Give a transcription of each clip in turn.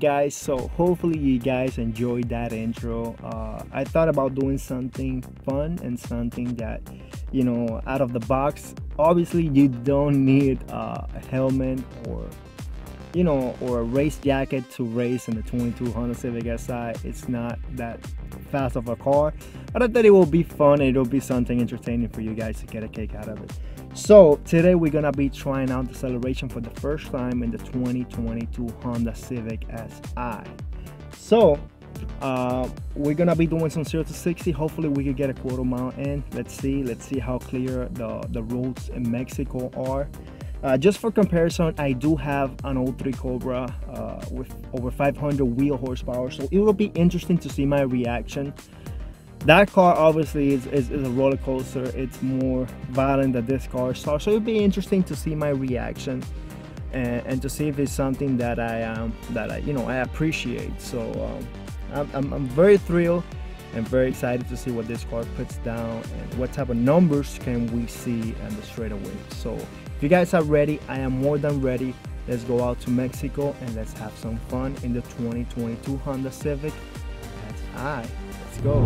Alright guys, so hopefully you guys enjoyed that intro. I thought about doing something fun and something that, you know, out of the box. Obviously you don't need a helmet or, you know, or a race jacket to race in the 22 Honda Civic Si. It's not that fast of a car, but I thought it will be fun and it'll be something entertaining for you guys to get a kick out of it. So today we're gonna be trying out the acceleration for the first time in the 2022 Honda Civic Si. So we're gonna be doing some 0 to 60. Hopefully we could get a quarter mile in. Let's see how clear the roads in Mexico are. Just for comparison, I do have an O3 Cobra with over 500 wheel horsepower, so it will be interesting to see my reaction. That car obviously is a roller coaster. It's more violent than this car, so it'll be interesting to see my reaction and to see if it's something that I appreciate. So I'm very thrilled and very excited to see what this car puts down and what type of numbers can we see on the straightaway. So if you guys are ready, I am more than ready. Let's go out to Mexico and let's have some fun in the 2022 Honda Civic Si. Let's go.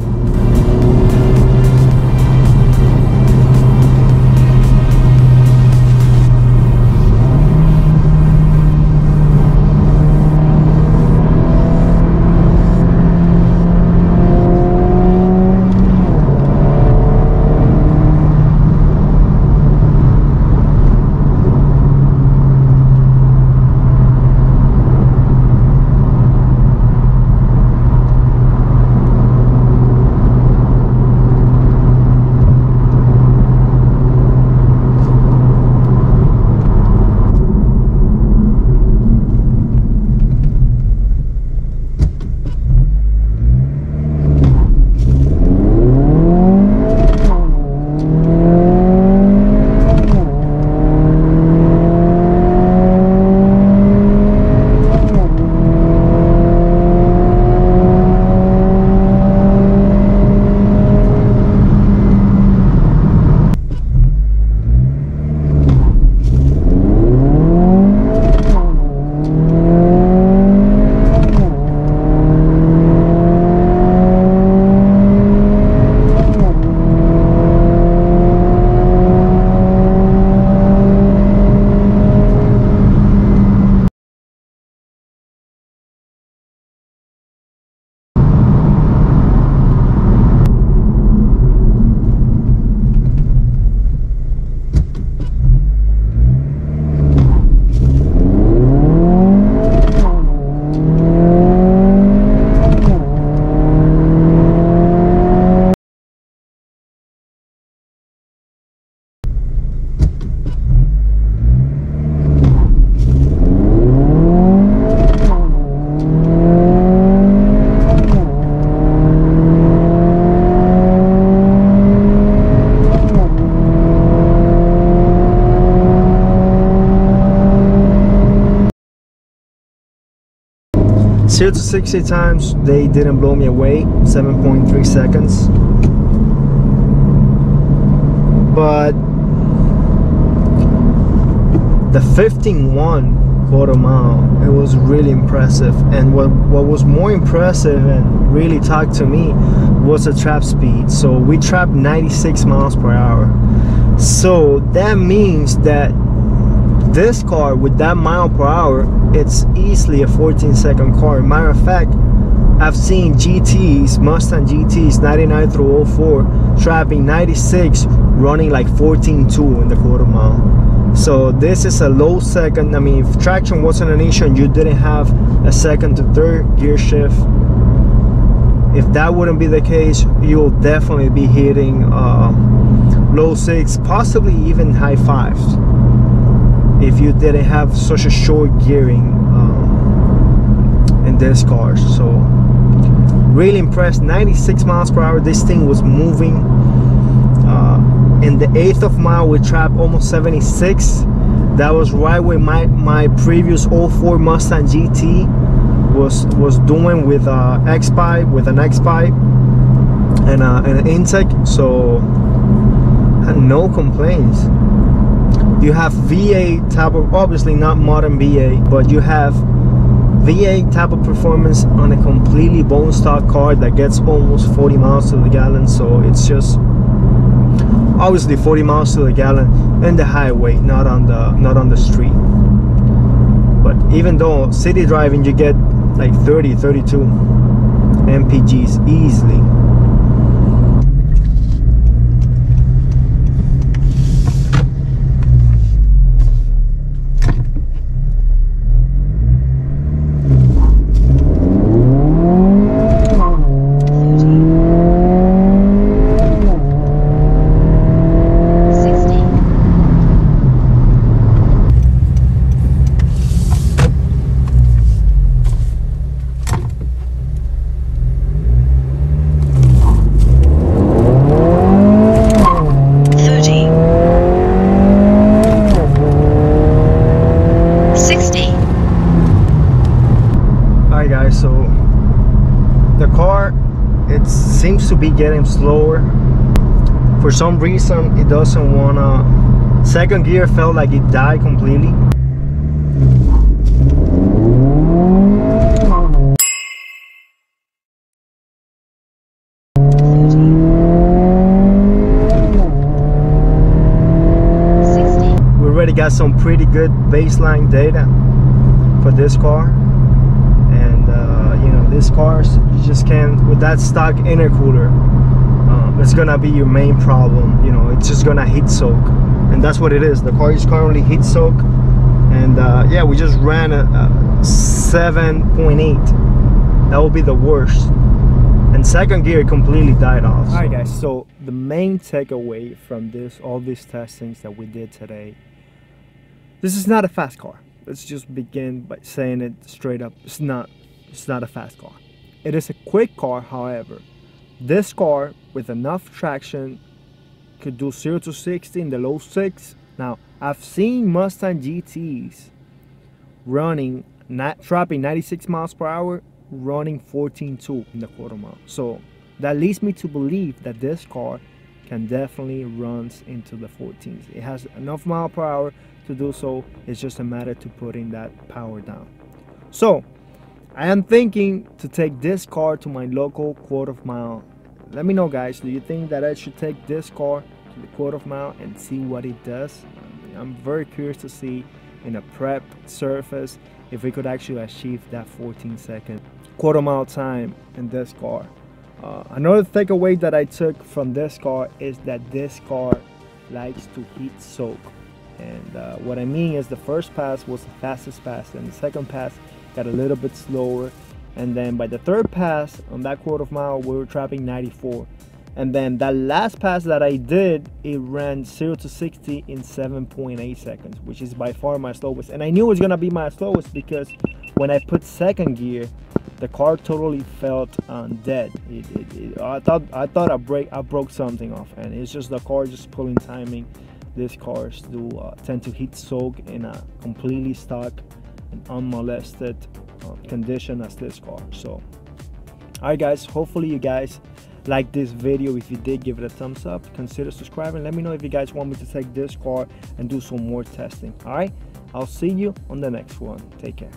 To 60 times, they didn't blow me away, 7.3 seconds. But the 15-1 quarter mile, it was really impressive. And what was more impressive and really talked to me was the trap speed. So we trapped 96 miles per hour. So that means that this car with that mile per hour, it's easily a 14-second car. Matter of fact, I've seen GTs, Mustang GTs, 99 through 04, trapping 96, running like 14.2 in the quarter mile. So this is a low second. I mean, if traction wasn't an issue and you didn't have a second to third gear shift, if that wouldn't be the case, you'll definitely be hitting low six, possibly even high fives, if you didn't have such a short gearing in this car. So really impressed. 96 miles per hour, this thing was moving. In the 1/8th mile we trapped almost 76. That was right where my previous 04 Mustang GT was doing with an X-pipe and an intake. So had no complaints. You have V8 type of, obviously not modern V8, but you have V8 type of performance on a completely bone stock car that gets almost 40 miles to the gallon. So it's just obviously 40 miles to the gallon in the highway, not on the street. But even though city driving, you get like 30, 32 MPGs easily. Seems to be getting slower. For some reason it doesn't wanna. Second gear felt like it died completely. We already got some pretty good baseline data for this car. These cars, you just can't, with that stock intercooler, it's gonna be your main problem. It's just gonna heat soak, and that's what it is. The car is currently heat soak, and yeah, we just ran a 7.8. that would be the worst, and second gear completely died off. So. All right guys, so the main takeaway from all these testings that we did today, this is not a fast car. Let's just begin by saying it straight up. It's not a fast car. It is a quick car, however. This car, with enough traction, could do 0 to 60 in the low 6. Now, I've seen Mustang GTs running, dropping 96 miles per hour, running 14.2 in the quarter mile. So that leads me to believe that this car can definitely run into the 14s. It has enough mile per hour to do so. It's just a matter to putting that power down. So, I am thinking to take this car to my local quarter mile. Let me know guys, do you think that I should take this car to the quarter mile and see what it does? I'm very curious to see in a prep surface if we could actually achieve that 14-second quarter mile time in this car. Another takeaway that I took from this car is that this car likes to heat soak. And what I mean is the first pass was the fastest pass, and the second pass got a little bit slower, and then by the third pass on that quarter mile we were trapping 94, and then that last pass that I did, it ran 0 to 60 in 7.8 seconds, which is by far my slowest. And I knew it was gonna be my slowest because when I put second gear, the car totally felt dead. I thought I broke something off, and it's just the car just pulling timing. These cars do tend to heat soak in a completely stock and unmolested condition as this car. So alright guys, hopefully you guys like this video. If you did, give it a thumbs up, consider subscribing. Let me know if you guys want me to take this car and do some more testing. Alright, I'll see you on the next one. Take care.